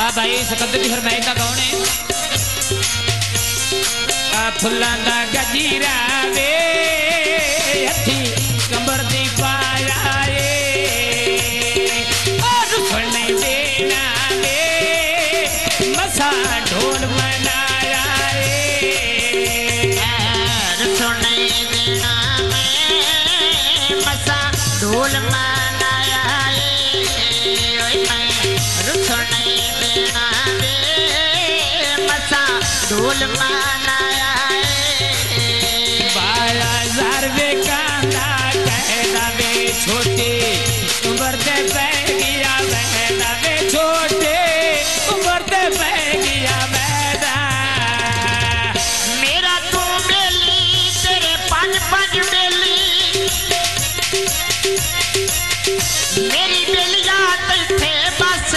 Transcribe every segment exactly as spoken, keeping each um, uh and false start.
आ भाई सिकंदर जी फरमाइश का कौन है? आ फुल्लां दा गजीरा वे हथी कंबर दी पाया रे और फड़ने देना वे मसा ढोल मनाया रे और फड़ने देना वे मसा ढोल मनाया रे ओए मैं रुसने देना वे मसा ढोल मनाया छोटे उम्र दे पै गया बहना वे छोटे उम्र दे पै गया बहना मेरा तू मेली तेरे पंज पंज मेली मेरी बेलिया थे बस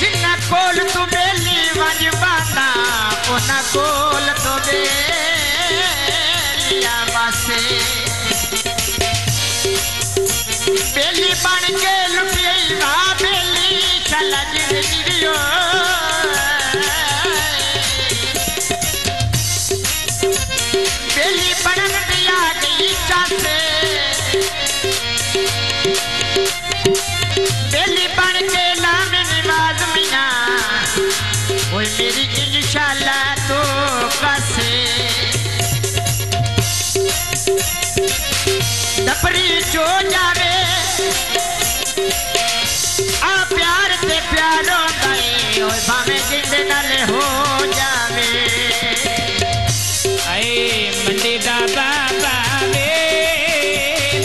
जिन्ना कोल तू मेली वजबाना उन्ना को बेली बन के लुपई वा बेली चल जिरियो बेली बनन दिया गई चाचे बेली बन के लाम नमाज मिया ओए मेरी इंशाल्लाह तो कसे दपरी जो जावे आ प्यार ते प्यारो गए ओए भावे जिंद नाल हो जावे आए मंडी दा बाबा वे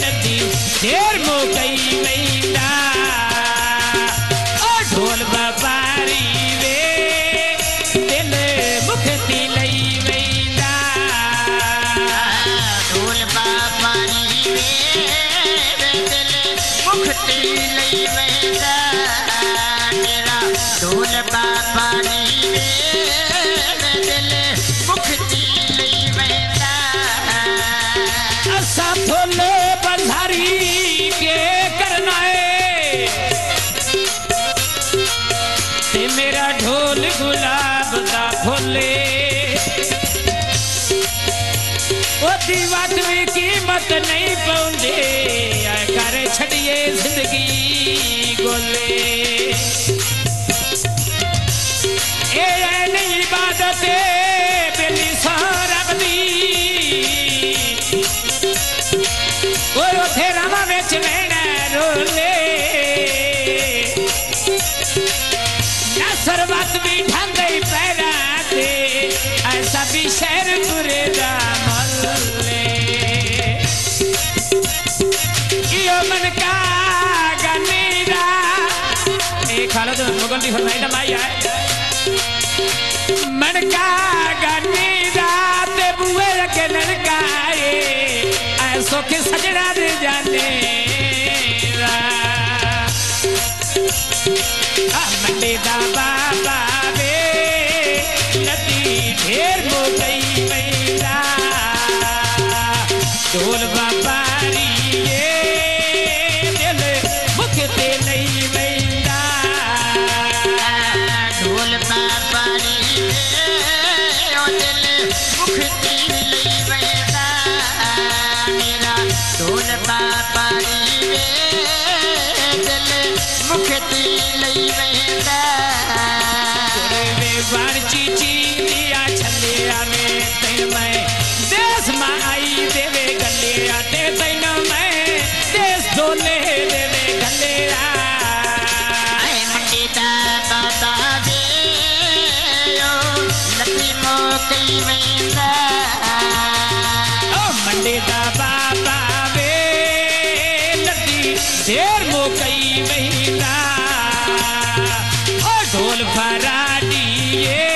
नदी शेर मो गई मैदा ओ ढोल बाबारी वे दिल मुक्ति लई मैदा ढोल बाबारी मुक्ति लई मैदा मेरा ढोल बाबा दिल मुक्ति लई मैदा असा भोले बंधारी के करना है ते मेरा ढोल गुलाब दा भोले ओ दीवात में कीमत नहीं पौंदी कर छड़िए जिंदगी गोले ए नहीं इबादत बेली सारब दी और उथे रामा विच लैणा रोले ना सरबत भी ढंगई पैरा दे ऐसा भी शहर तुरे दा खालद मुगल दी फरमाइश माई है मनका गानी रात बुए के ननकाए ऐसो के सजना दे जाने रा मंडी दा बाबा वे नदी ढेर मो गई मैदा ढोल बाबा मुक्ति लई मैदा वे वारची जी दिया छलिया में तैन मैं देश मां आई देवे गलिया ते तैन मैं देश दोले देवे गलिया आए मंडी दा बाबा दे ओ लती मुक्ति मैदा ओ मंडी दा बाबा वे लती देर मुक्ति मैदा ओ ढोल भरा दिए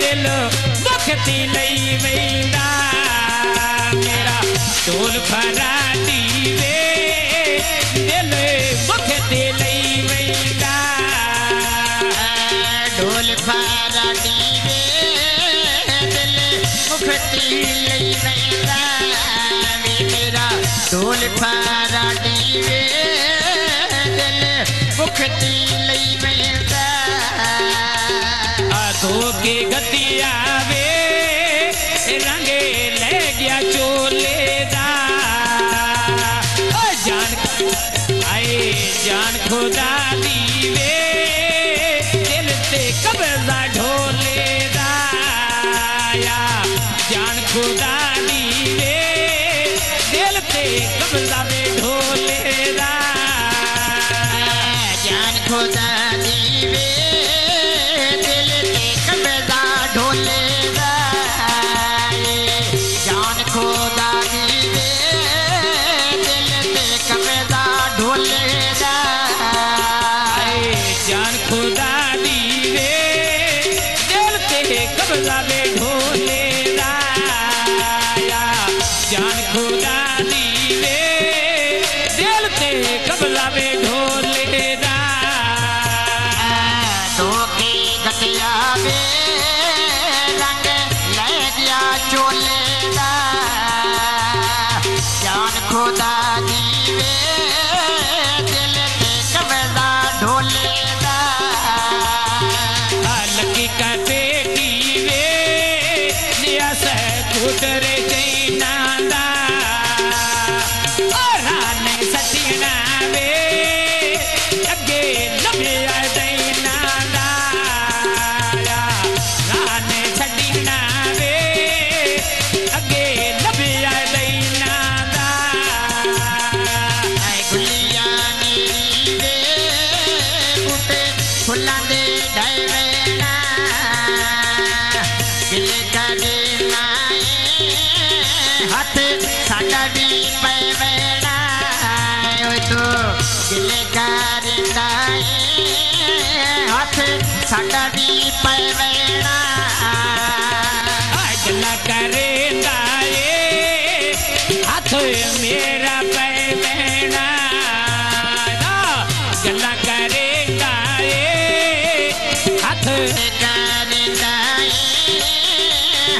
दिल मुक्ति लई मैदा मेरा ढोल भरा दिए दिल मुक्ति लई मैदा ढोल भरा दिए दिल मुक्ति लई मैदा मेरा ढोल फारा दीवे दिल मुख दी लई मेरा आधो के गतिया वे रंगे ले गया चोले दा जान आए जान खुदा दीवे दिल ते कब्जा ढोले दा जान खुदा दीवे दिल ते कब्जा में ढोले दा जान खुदा दीवे दिल ते कब्जा ढोले दा जान खुदा दीवे दिल ते कब्जा ढोले दा जान खुदा दीवे दिल ते कब्जा में ढोले दा जान खुदा दीवे दिल ते कब्जा में ढोले दा तो की गतिया वे रंग ले गया चोले दा जान खुदा दीवे दिल ते कब्जा ढोले दा लकी का बेटी वे निया सह गुजरे जैना साडा भी पवेड़ा अगला करे दाए हाथ मेरा पवेड़ा अगला करे दाए हाथ करे दाए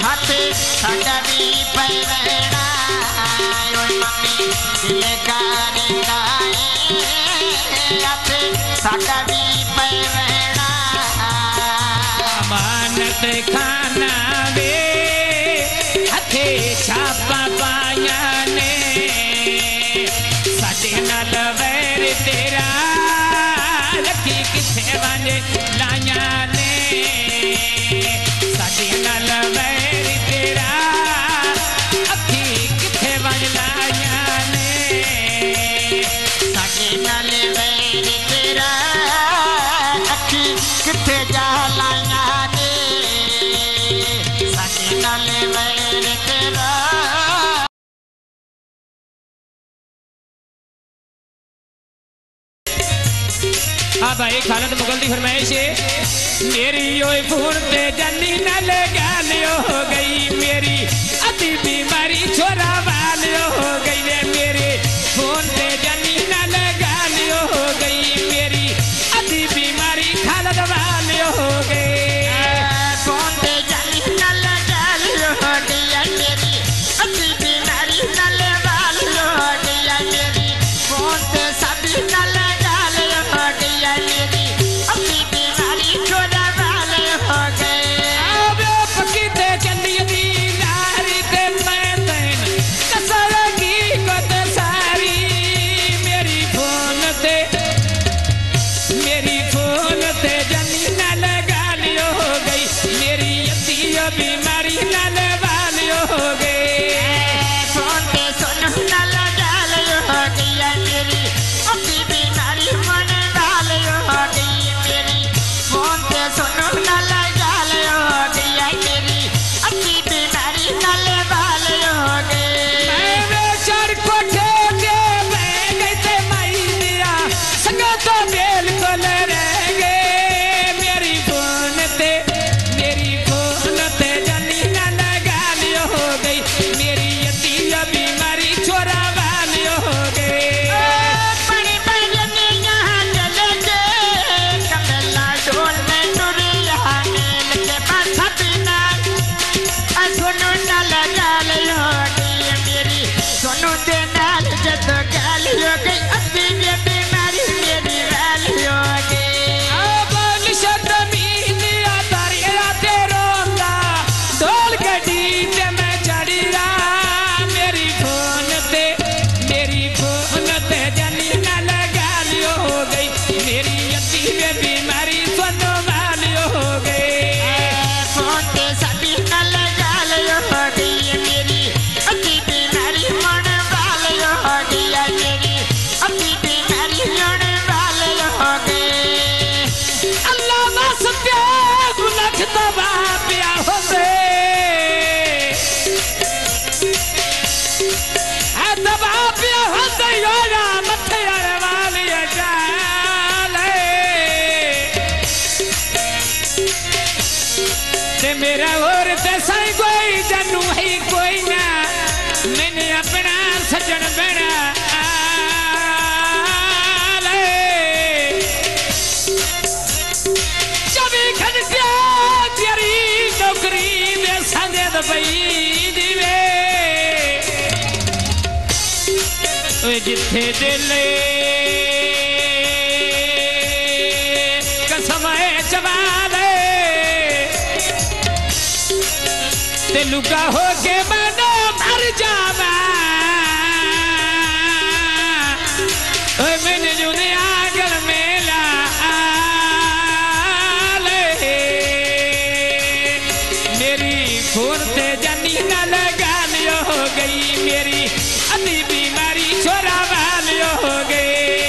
हाथ साडा भी पवेड़ा करे दाए हाथ साडा भी पवेड़ा अमानत खाना वे हथे छापा पाया ने साडे नाल वैर तेरा रखी किथे वन लाया ने साडे नाल वैर तेरा अखी किथे वन लाया ने साडे नाल वैर तेरा अखी किथे जा लाया भाई खालद मुगल दी फरमाइश मेरी ओए फोन पे जानी नाल गल हो गई मेरी अति बीमारी छोरा वाल हो गई वे मेरे फोन पे जानी नाल गल हो गई मेरी अति बीमारी खालद वाल हो गई फोन पे जानी नाल गल हो गई मेरी अति बीमारी नाल वाल हो गई मेरी फोन पे सभी नाल मेरा और दस कोई जानू ही कोई ना, मैंने अपना सजन बना चौबी घंटिया तेरी नौकरी में संजय दबई दिवे जिथे दिले कसम जवाब लुका हो के बना मर जावा मैंने जुने आगल मेला मेरी फोन से जानी ना लगा लियो हो गई मेरी अति बीमारी छोरा वालियो हो गई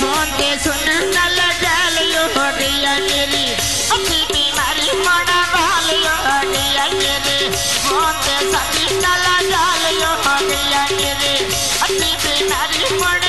फोन से सुन ना लगा लियो हो गई मेरी अति बीमारी मोड़ा वालियो हो गई मोते सभी नला जालियो हो गया मेरे अति बीमारी।